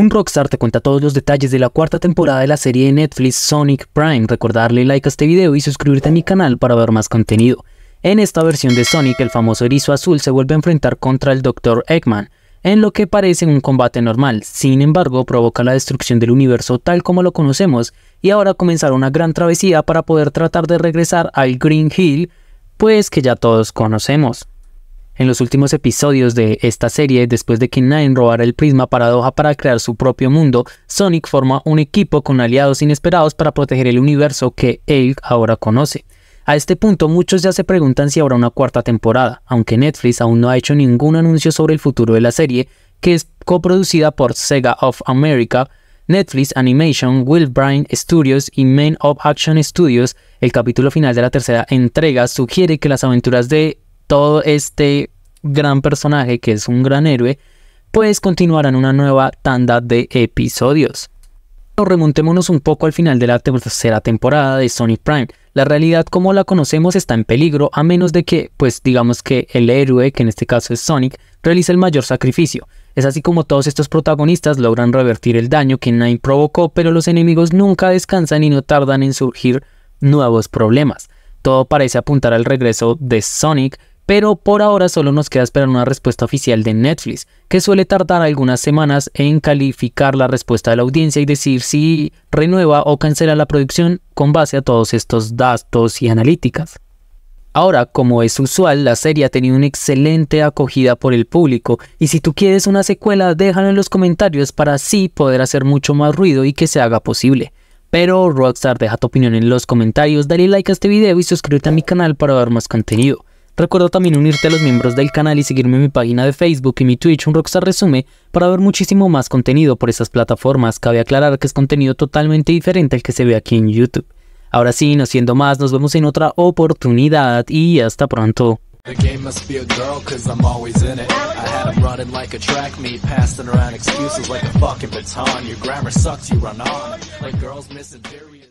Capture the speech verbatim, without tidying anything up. Un Rockstar te cuenta todos los detalles de la cuarta temporada de la serie de Netflix Sonic Prime. Recordarle like a este video y suscribirte a mi canal para ver más contenido. En esta versión de Sonic, el famoso erizo azul se vuelve a enfrentar contra el doctor Eggman, en lo que parece un combate normal. Sin embargo, provoca la destrucción del universo tal como lo conocemos, y ahora comenzará una gran travesía para poder tratar de regresar al Green Hill, pues que ya todos conocemos. En los últimos episodios de esta serie, después de que Nine robara el prisma paradoja para crear su propio mundo, Sonic forma un equipo con aliados inesperados para proteger el universo que él ahora conoce. A este punto muchos ya se preguntan si habrá una cuarta temporada, aunque Netflix aún no ha hecho ningún anuncio sobre el futuro de la serie, que es coproducida por Sega of America, Netflix Animation, Wild Brain Studios y Men of Action Studios. El capítulo final de la tercera entrega sugiere que las aventuras de todo este gran personaje, que es un gran héroe, pues continuarán una nueva tanda de episodios. Remontémonos un poco al final de la tercera temporada de Sonic Prime. La realidad como la conocemos está en peligro, a menos de que, pues digamos que el héroe, que en este caso es Sonic, realice el mayor sacrificio. Es así como todos estos protagonistas logran revertir el daño que Nine provocó, pero los enemigos nunca descansan y no tardan en surgir nuevos problemas. Todo parece apuntar al regreso de Sonic, pero por ahora solo nos queda esperar una respuesta oficial de Netflix, que suele tardar algunas semanas en calificar la respuesta de la audiencia y decir si renueva o cancela la producción con base a todos estos datos y analíticas. Ahora, como es usual, la serie ha tenido una excelente acogida por el público, y si tú quieres una secuela, déjalo en los comentarios para así poder hacer mucho más ruido y que se haga posible. Pero Rockstar, deja tu opinión en los comentarios, dale like a este video y suscríbete a mi canal para ver más contenido. Recuerda también unirte a los miembros del canal y seguirme en mi página de Facebook y mi Twitch, Un Rockstar Resume, para ver muchísimo más contenido por esas plataformas. Cabe aclarar que es contenido totalmente diferente al que se ve aquí en YouTube. Ahora sí, no siendo más, nos vemos en otra oportunidad y hasta pronto. The game must be a girl, cause I'm always in it. I had him running like a track meet, passing around excuses like a fucking baton. Your grammar sucks, you run on like girls miss a period.